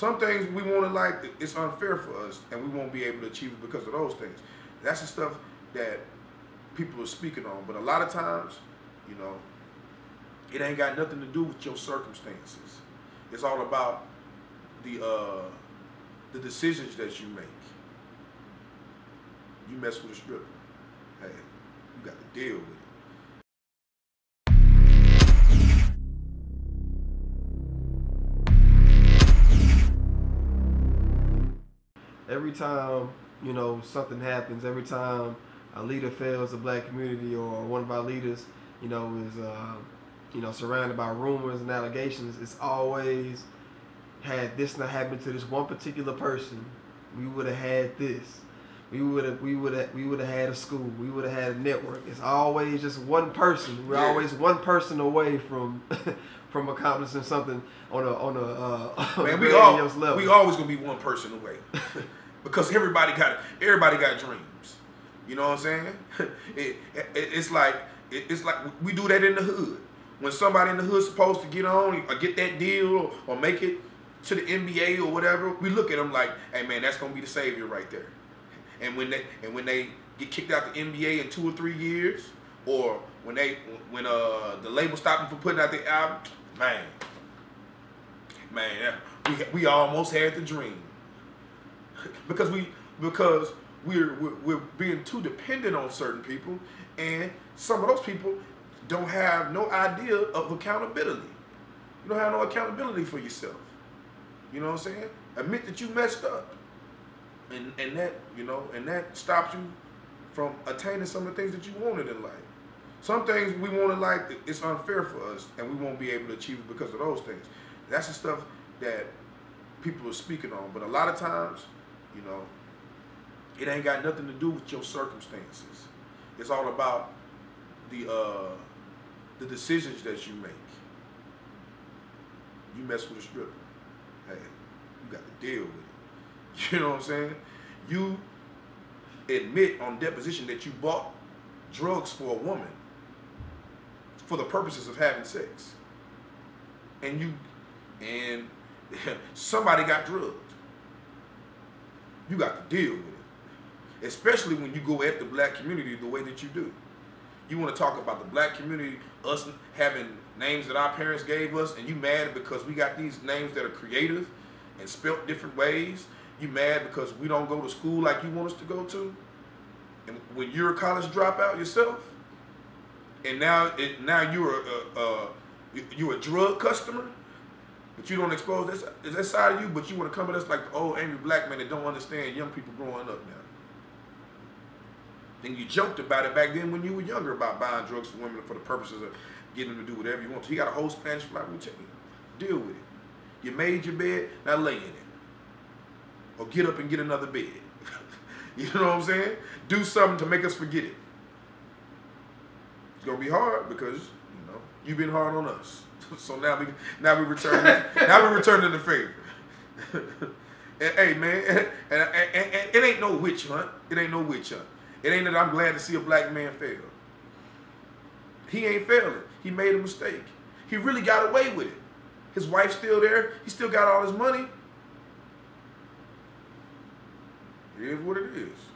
Some things we want to like, it's unfair for us, and we won't be able to achieve it because of those things. That's the stuff that people are speaking on. But a lot of times, you know, it ain't got nothing to do with your circumstances. It's all about the decisions that you make. You mess with a stripper, hey, you got to deal with it. Every time, you know, something happens, every time a leader fails the black community, or one of our leaders, you know, is, you know, surrounded by rumors and allegations, it's always, had this not happened to this one particular person, we would have had this. We would have had a school. We would have had a network. It's always just one person. We're always one person away from from accomplishing something on a grandiose level. We always gonna be one person away because everybody got dreams. You know what I'm saying? It's like we do that in the hood. When somebody in the hood's supposed to get on or get that deal or make it to the NBA or whatever, we look at them like, hey man, that's gonna be the savior right there. And when they get kicked out the NBA in 2 or 3 years, or when the label stopped them from putting out the album, man, we almost had the dream because we're being too dependent on certain people, and some of those people don't have no idea of accountability. You don't have no accountability for yourself. You know what I'm saying? Admit that you messed up. And that, you know, and that stops you from attaining some of the things that you wanted in life. Some things we want to like, it's unfair for us, and we won't be able to achieve it because of those things. That's the stuff that people are speaking on. But a lot of times, you know, it ain't got nothing to do with your circumstances. It's all about the decisions that you make. You mess with a stripper, hey, you got to deal with it. You know what I'm saying? You admit on deposition that you bought drugs for a woman for the purposes of having sex. And somebody got drugged. You got to deal with it. Especially when you go at the black community the way that you do. You want to talk about the black community, us having names that our parents gave us, and you mad because we got these names that are creative and spelt different ways. You mad because we don't go to school like you want us to go to, and when you're a college dropout yourself, and now you're a drug customer, but you don't expose that side of you. But you want to come at us like the old angry black man that don't understand young people growing up now. Then you joked about it back then when you were younger about buying drugs for women for the purposes of getting them to do whatever you want. So you got a whole Spanish fly routine. Deal with it. You made your bed, now lay in it. Or get up and get another bed. You know what I'm saying? Do something to make us forget it. It's gonna be hard because, you know, you've been hard on us. So now we returning the favor. And, hey man, and it ain't no witch hunt. It ain't no witch hunt. It ain't that I'm glad to see a black man fail. He ain't failing. He made a mistake. He really got away with it. His wife's still there. He still got all his money. It is what it is.